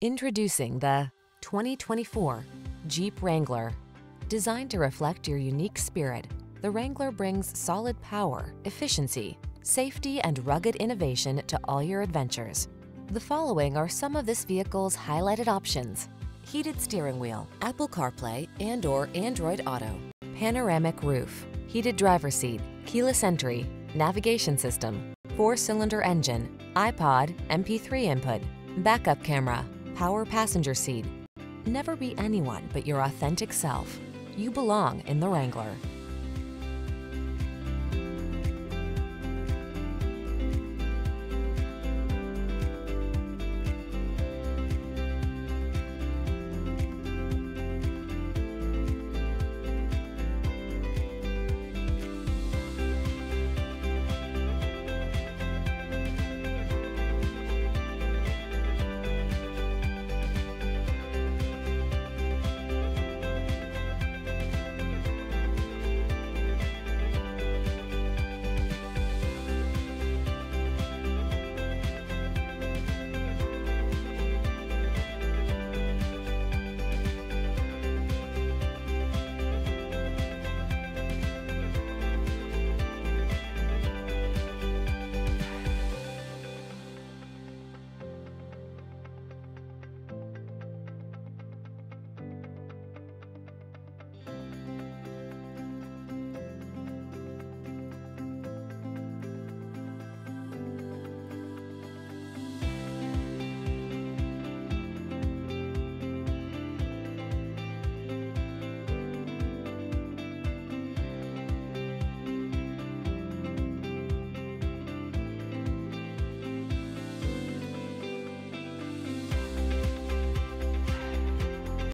Introducing the 2024 Jeep Wrangler. Designed to reflect your unique spirit, the Wrangler brings solid power, efficiency, safety, and rugged innovation to all your adventures. The following are some of this vehicle's highlighted options: heated steering wheel, Apple CarPlay and/or Android Auto, panoramic roof, heated driver's seat, keyless entry, navigation system, 4-cylinder engine, iPod, MP3 input, backup camera, power passenger seat. Never be anyone but your authentic self. You belong in the Wrangler.